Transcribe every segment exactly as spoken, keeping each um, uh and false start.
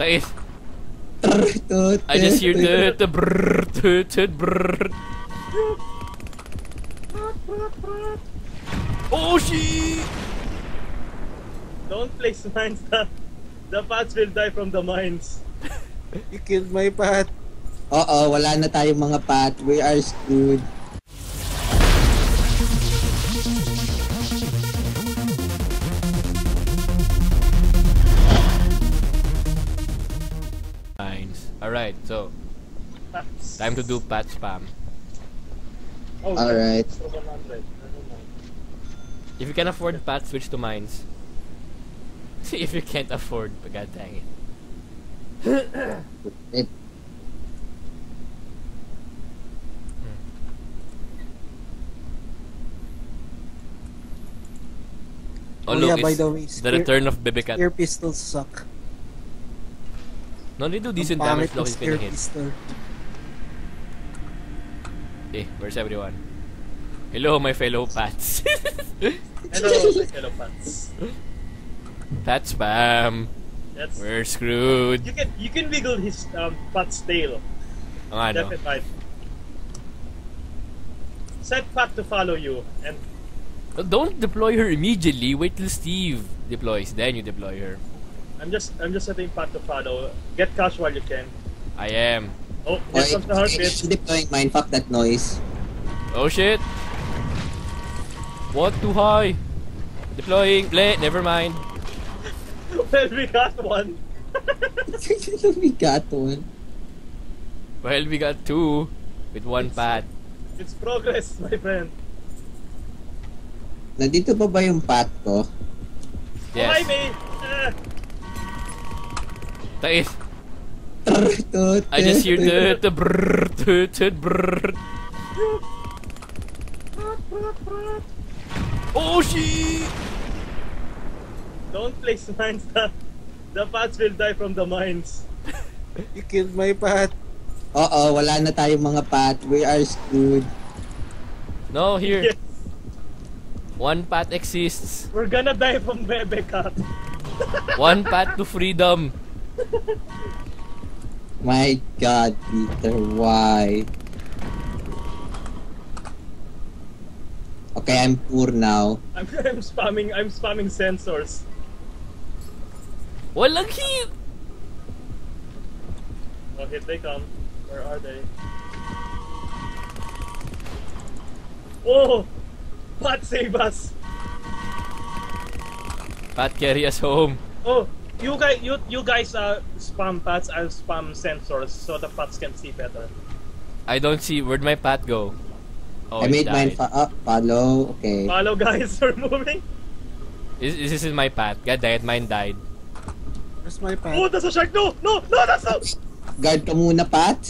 I just hear the the brrrr toot toot brrrr. Oh shit! Don't place mines. The, the pats will die from the mines. You killed my pat. Uh oh, wala na tayong mga pat. We are screwed. Alright, so time to do pat spam. Oh, alright. If you can afford pat, switch to mines. See if you can't afford, but god dang it. It. Oh, oh look, yeah, by the way, the return of Bebecat. Your pistols suck. No, they do decent um, damage though he's pinning it. Hey, where's everyone? Hello, my fellow pats. Hello, my fellow pats. Pat spam. That's we're screwed. You can you can wiggle his um, pat's tail. Oh, I know. Set pat to follow you and. Don't deploy her immediately. Wait till Steve deploys, then you deploy her. I'm just I'm just setting Pat to follow. Get cash while you can. I am. Oh, here comes the heartbeat. She's deploying mine. Fuck that noise. Oh shit! What too high? Deploying. Play. Never mind. Well, we got one. We got one. Well, we got two with one it's, Pat. It's progress, my friend. Nandito pa ba yung pat ko? Yes. Hi, mate! Uh. Tain. I just hear the the brrrr toot toot brrrr. Oh, shit! Don't place mines. The, the pats will die from the mines. You killed my pat. Uh oh, wala na tayong mga pat. We are screwed. No, here. Yes. One path exists. We're gonna die from Bebecat. One path to freedom. My god, Peter, why? Okay, I'm poor now. I'm, I'm spamming, I'm spamming sensors. Walang hit! Oh, here they come. Where are they? Oh! Pat, save us! Pat, carry us home. Oh, you guys, you you guys uh, spam pats and spam sensors so the pats can see better. I don't see. Where'd my pat go? Oh, I made died. Mine fa uh, follow. Okay. Follow, guys. We're moving. Is this, this is my pat? God damn it, mine died. Where's my pat? Oh, that's a shark! No, no, no, that's not. Guard ka muna, pat.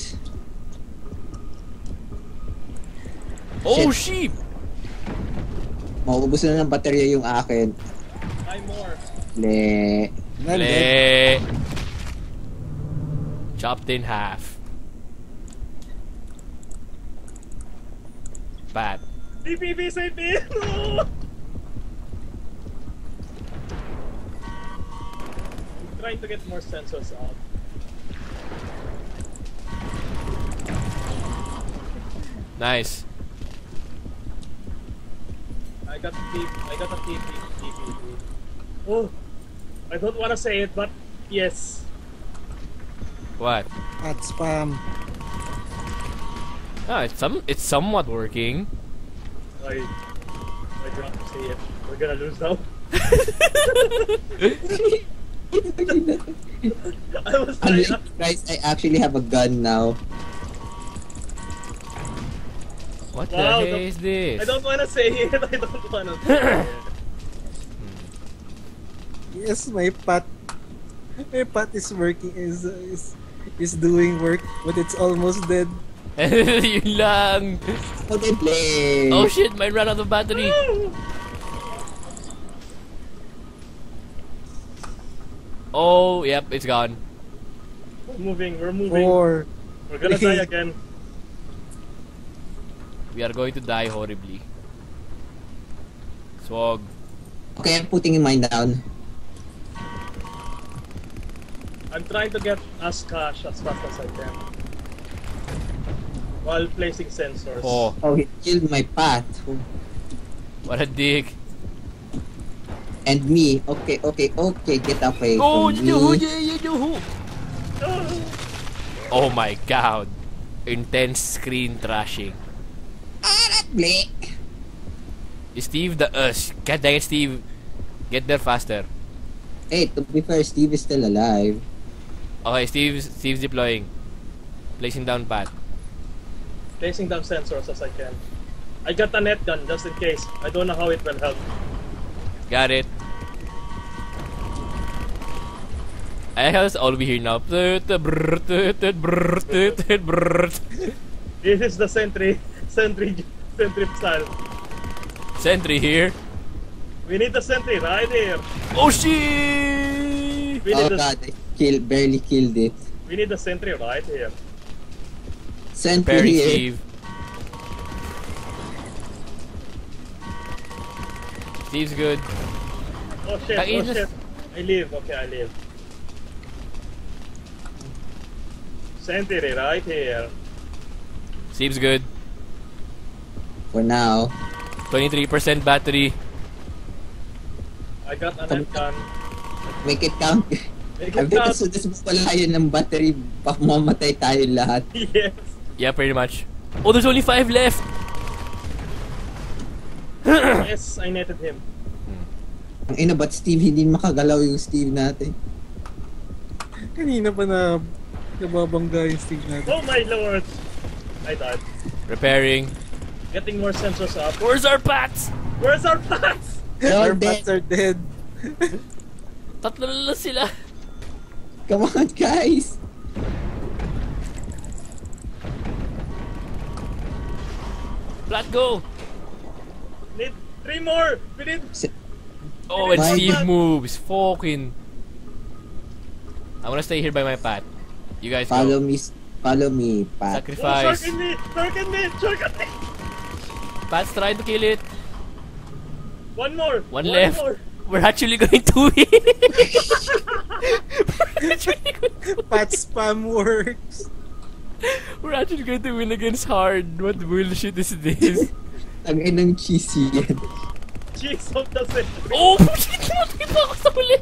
Oh, sheep. Mauubos na ng baterya yung akin. Buy more. Le. Le. Chopped in half. Bad. D P B, save me! No! I'm trying to get more sensors out. Nice. I got a T P, I got a T P, T P. Oh, I don't want to say it, but yes. What? Pat spam. Ah, it's some, it's somewhat working. I, I don't see it. We're gonna lose now. I was trying to... Guys, I actually have a gun now. What wow, the, the is this? I don't wanna say it, I don't wanna say it. Yes, my pat. My pat is working, is, is, is doing work, but it's almost dead. Yun lang! Okay, play! Oh shit, mine ran out of battery! Oh, yep, it's gone. We're moving, we're moving. Four. We're gonna die again. We are going to die horribly. Swag. Okay, I'm putting mine down. I'm trying to get as cash as fast as I can while placing sensors. Oh, oh he killed my Pat. What a dick. And me. Okay, okay, okay. Get away oh, from you me. Do, you do, who? Oh my god. Intense screen trashing. Steve the us. God dang it, Steve. Get there faster. Hey, to be fair, Steve is still alive. Okay, Steve's, Steve's deploying. Placing down Pat. Placing down sensors as I can. I got a net gun just in case. I don't know how it will help. Got it. I have us all be here now. This is the sentry. Sentry. Sentry style. Sentry here. We need the sentry right here. Oh shit! We need oh god, I kill, barely killed it. We need the sentry right here. Sentry Perry here. Steve. Steve's good. Oh shit, I oh shit. I live, okay, I live. Sentry right here. Steve's good. For now. twenty-three percent battery. I got an net gun. Make it count. Make it I bet so this balayan ng battery, baka mamatay tayo lahat. Yes. Yeah, pretty much. Oh, there's only five left! Yes, I netted him. Ang ina, but Steve, hindi makagalaw yung Steve natin. Kanina pa na nababangga yung Steve natin. Oh my lord! I died. Repairing. Getting more sensors up. Where's our bats? Where's our bats? Our bats are dead. Tatlo na sila. Come on, guys. Flat go. Need three more! We need... Oh, and Steve moves! Fucking... I'm gonna stay here by my Pat. You guys follow go. me, follow me, Pat. Sacrifice! Oh, shark in me! Shark in me! Shark in me! Pat's trying to kill it! One more! One, One left! More. We're actually going to win! Pat's spam works! We're actually going to win against hard! What bullshit is this? Ang inang cheesy yan. Cheese of the century! Oh shit! Nakita ko sa huli!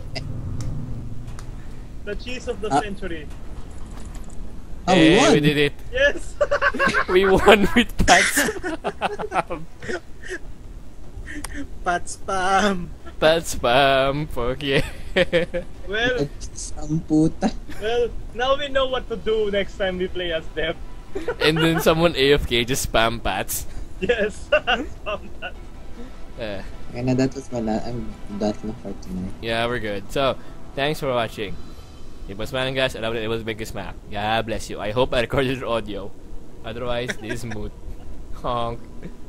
The cheese of the uh, century. Oh, hey, we won! We did it! Yes! We won with Pat's spam! Pat's spam! Pat's spam! Fuck yeah! Well... Samputa! Well, now we know what to do next time we play as Dev. And then someone A F K just spam Pat's. Yes, I found that. Uh, and uh, that was my last. I'm done for tonight. Yeah, we're good. So, thanks for watching. It was man, guys. I love it. It was biggest map. God bless you. I hope I recorded your audio. Otherwise, this is mood. Honk.